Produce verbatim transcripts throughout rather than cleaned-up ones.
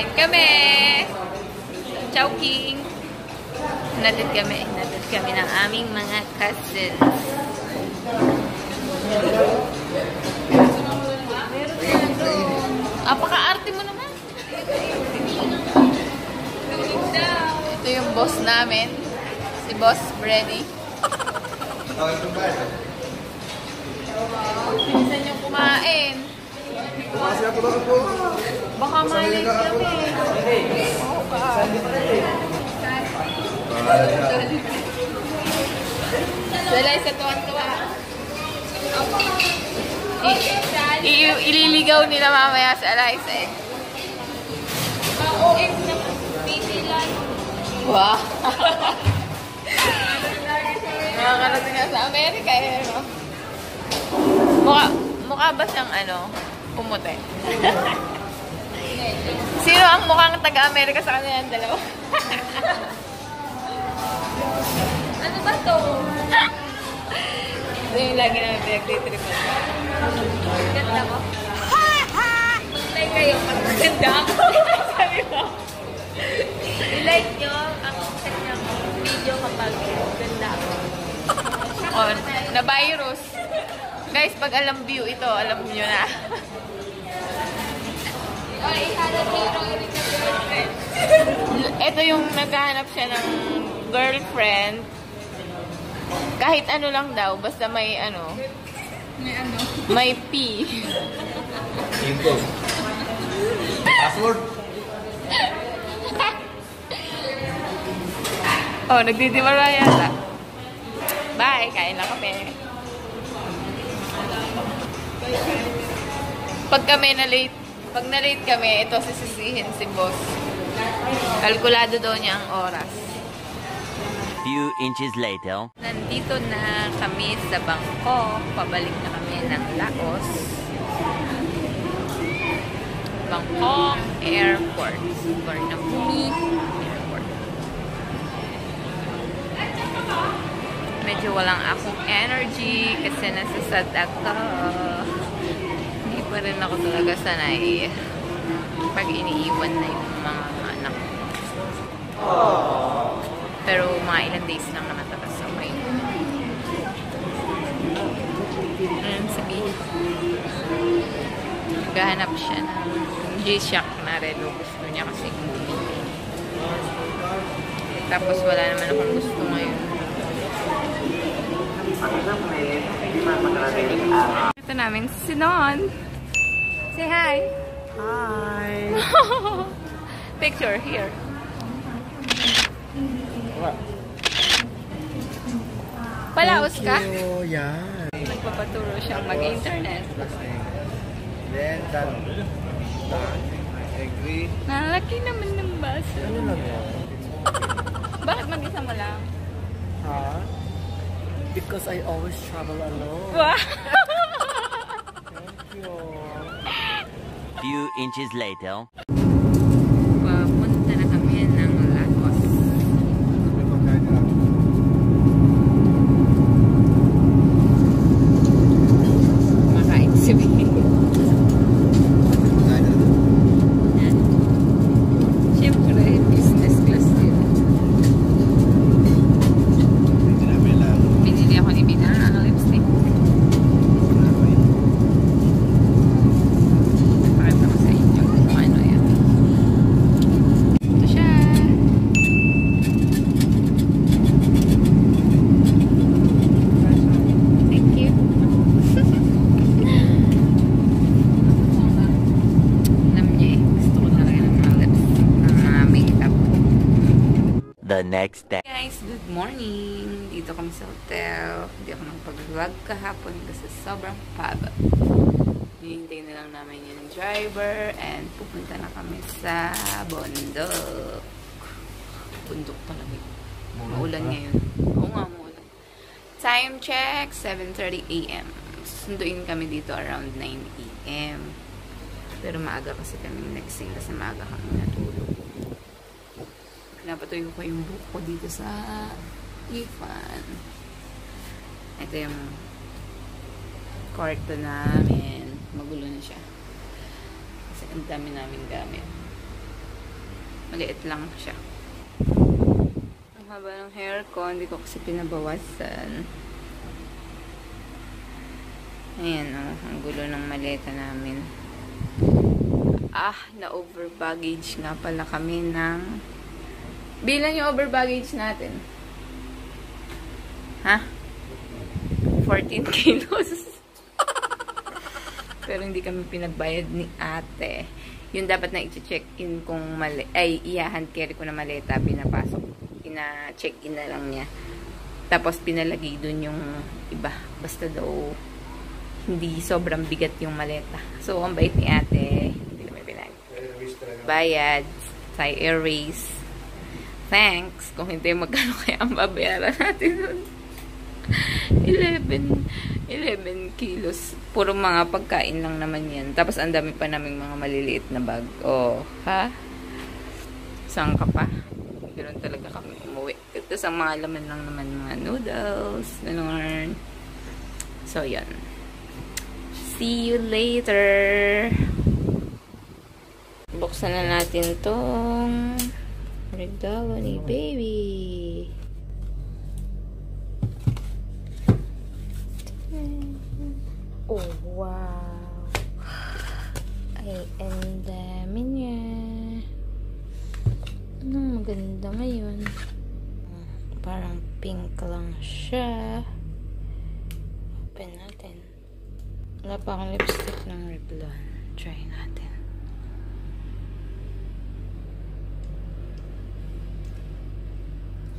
Kain kami! Chowking! Hinatid kami, hinatid kami ng aming mga cousins. Apaka-arte mo naman! Ito yung boss namin. Si Boss Freddy. Pinsan yung kumain. Baka malay kami. Oo ba? Wala, isa tuwan-tuwa. Ililigaw nila mamaya sa Eliza eh. O M na pinilan. Wow! Nakakarating na sa Amerika eh, no? Mukha, mukha ba siyang ano, pumuti? Sino ang mukhang taga-Amerika sa kanilang dalawa? Ano ba to? Ito yung lagi namin pinag-trip na. Ganda mo? Pagtay kayo, pagkaganda ako. Sabi mo? I-like nyo ang kanya mo video kapag ganda ako. On, na-virus. Guys, pag alam view ito, alam nyo na. Ito yung naghahanap siya ng girlfriend. Kahit ano lang daw, basta may ano. May ano? May P. Password? Oh, nagdidimara yata. Bye! Kain na kami. Pag kami na-late, pag na-late kami, ito sisisihin si boss. Kalkulado daw niya ang oras. Few inches later. Nandito na kami sa Bangkok. Pabalik na kami ng Laos. Bangkok Airport. Bernabumi Airport. Medyo walang akong energy kasi nasasad ako. Pa rin ako talaga sanay pag iniiwan na yung mga anak. Pero mga ilang days lang naman talaga sa way. Ano sabihin? Gahanap siya ng G-Shock na relo. Gusto niya kasi kumili. Tapos wala naman akong gusto ngayon. Ito namin si Sinon. Say hi. Hi. Picture here. Palaos ka? Oh, yeah. Nagpapaturo siyang mag-internet. Then that I agree. Nalaki naman ng baso. Bakit mag-isa mo lang? Huh? Because I always travel alone. Wow. Thank you. Few inches later. Papunta na kami ng Laos. Makain si B. Siyempre, business class din. Pinili ako ni Vinang ang lipstick. Next day. Guys, good morning! Dito kami sa hotel. Hindi ako nakapag-vlog kahapon kasi sobrang pagod. Hinihintay na lang namin yung driver and pupunta na kami sa Bondo. Bundok talaga. Maulan ngayon. Oo nga, maulan. Time check, seven thirty A M Sunduin kami dito around nine A M Pero maaga kasi kaming nagsing kasi maaga kami natulog. Napatuyo ko yung book ko dito sa Ifan. Ito yung kwarto namin. Magulo na siya. Kasi ang dami namin gamit. Maliit lang siya. Ang haba ng hair ko, hindi ko kasi pinabawasan. Ayan o, oh, ang gulo ng maleta namin. Ah, na-over baggage nga pala kami ng... Bilan yung over baggage natin. Ha? fourteen kilos. Pero hindi kami pinagbayad ni ate. Yun dapat na i-check-in kung mali... Ay, i-hand carry ko na maleta. Pinapasok. Pina-check-in na lang niya. Tapos pinalagay dun yung iba. Basta daw hindi sobrang bigat yung maleta. So, ang bait ni ate. Hindi naman pinag... Bayad. Thai Airways. Thanks. Kung hindi, magkano kaya ang babayaran natin dun? eleven kilos. Puro mga pagkain lang naman yan. Tapos ang dami pa naming mga maliliit na bag. Oh, ha? Saan ka pa? Ganoon talaga kami umuwi. Tapos ang mga laman lang naman mga noodles. Ganoon. So, yan. See you later! Buksan na natin tong regalo ni baby. Oh, wow. Ay, ang dami niya. Anong maganda ngayon? Parang pink lang siya. Open natin. Wala pa akong lipstick ng Reblon. Try natin.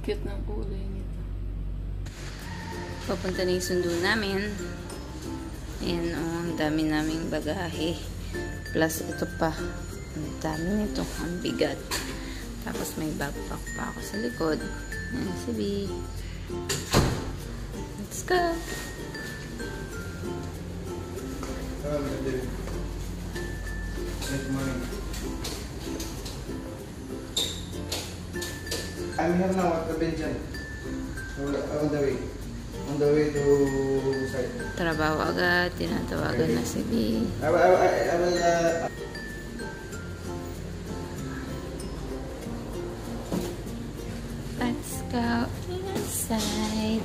Cute ng kulay nito. Papunta na yung sundo namin. Ayan, oh, ang dami naming bagahe. Plus, ito pa. Ang dami nito. Ang bigat. Tapos, may backpack pa ako sa likod. Ayan, si B. Let's go! I'm here now at the Benjan. On the way. On the way to site. Trabaho agad, tinatawagan na si B. I will, I will, I will, uh... Let's go inside.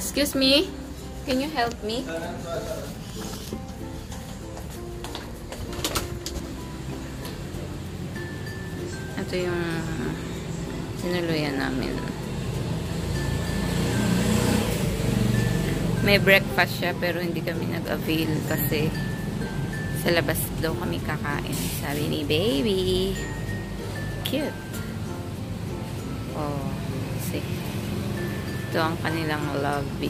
Excuse me, can you help me? Ito yung sinuluyan namin. May breakfast siya pero hindi kami nag-avail kasi sa labas daw kami kakain. Sabi ni baby. Cute. Oh, see. Ito ang kanilang lobby.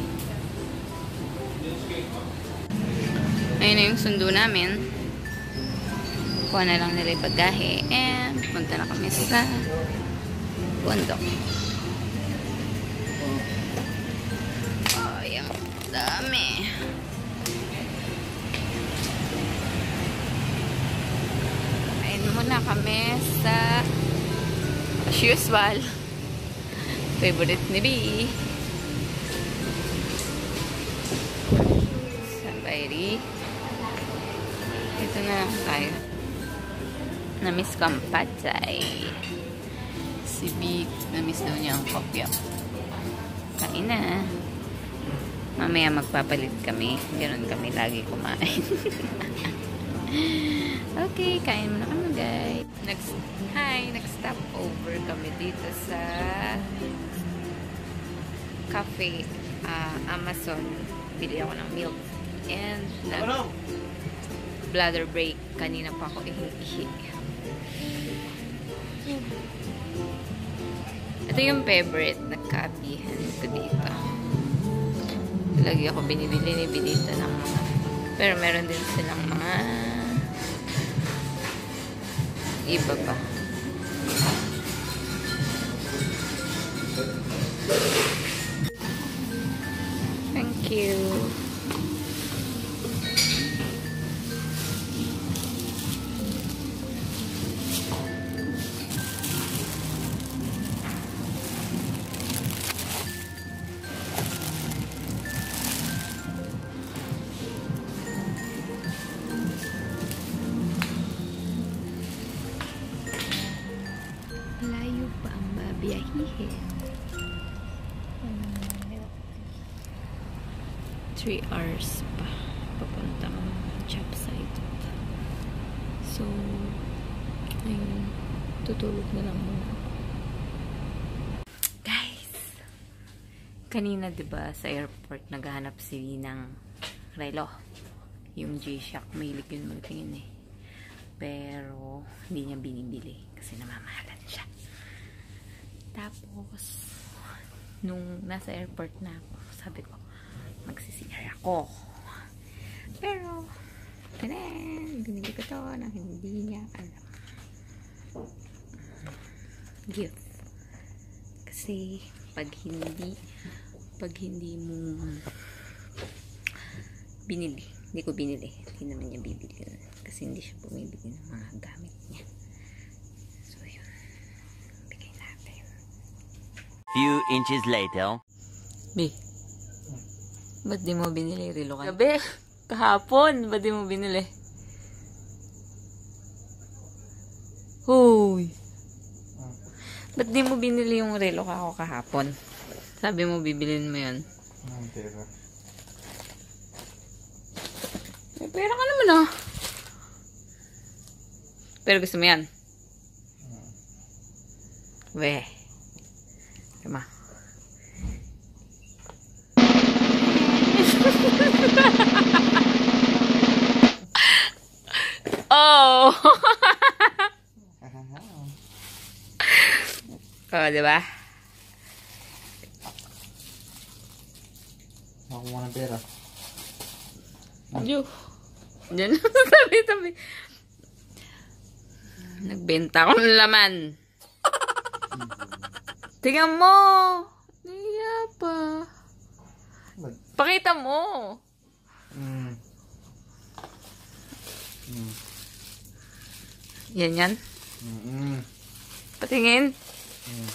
Ayun na yung sundo namin. Kuha na lang nila yung bagahe and punta na kami sa Bondo. Ay, ang dami. Ayun muna kami sa as usual favorite ni B. Sambayri. Ito na tayo. Namiss ko ang patay. Si B, namiss daw niya ang kopya. Kain na. Mamaya magpapalit kami. Ganun kami lagi kumain. Okay, kain muna kami guys. Next, hi, next stop over kami dito sa cafe uh, Amazon. Bili ako ng milk. And nag bladder break. Kanina pa ako ihi-ihi. Ito yung favorite na kapihan ko dito. Lagi ako binibili ni Bidita ng mga. Pero meron din silang mga iba pa. Thank you. three hours pa papuntang chopside. So ngayon tutulog na lang muna. Guys, kanina diba sa airport naghahanap si Vinang relo, yung G-Shock, mahilig yun magtingin eh, pero hindi niya binibili kasi namamahalan siya. Tapos nung nasa airport na ako, sabi ko magsisigar ako, pero tanan, binigay ko to nang hindi niya alam. Gift. Kasi pag hindi pag hindi mo binili, hindi ko binili, hindi naman niya bibili yun. Kasi hindi siya bumibili ng mga gamit niya. So yun, bigay natin. Few inches later. B, ba't di mo binili relo ka? Gabi, kahapon, ba't di mo binili? Hoy! Ba't di mo binili yung relo ka ako kahapon? Sabi mo, bibilin mo yun. Ang pera. May pera ka naman ah. Pero gusto mo yan? Weh. Tama. Oh. Oh, diba? Nakuha ng pera. Yuh. Diyan na sa tabi-tabi. Nagbenta ko ng laman. Tingnan mo. Naiya pa. Pakita mo. Mm. Mm. Yan yan. Mm-mm. Patingin. Mm.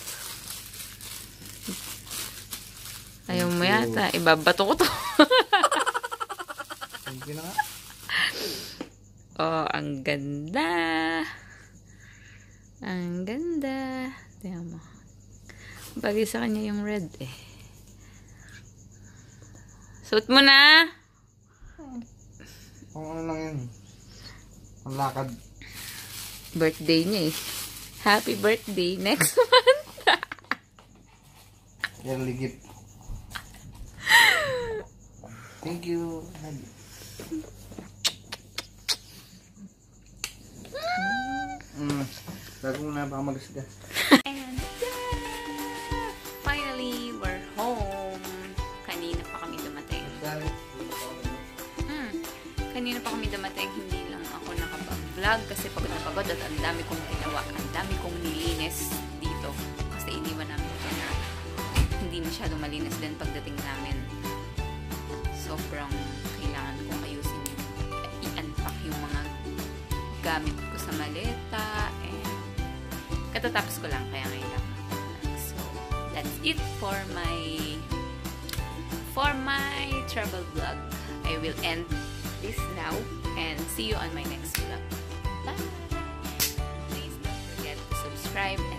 Ayaw mo yata. Ibabato ko to. Oh, ang ganda. Ang ganda. Tingnan mo. Bagay sa kanya yung red eh. Suot mo na. Kung ano lang yan. Ang lakad. Birthday niya eh. Happy birthday next month. Yan ligit. Thank you. Mm. Bago mo na, baka magasga. And yeah! Finally, we're home. Kanina pa kami dumating. Mm. Kanina pa kami dumating, hindi lang ako nakapag-vlog kasi pagod na pagod at ang dami kong ginawa. Dami kong nilinis dito kasi iniwan namin ito na hindi masyado malinis din pagdating namin. Sobrang kailangan kong ayusin yung i-unpack yung mga gamit ko sa maleta and katatapos ko lang kaya kailangan ko lang. So that's it for my for my travel vlog. I will end this now and see you on my next vlog. Bye! Subscribe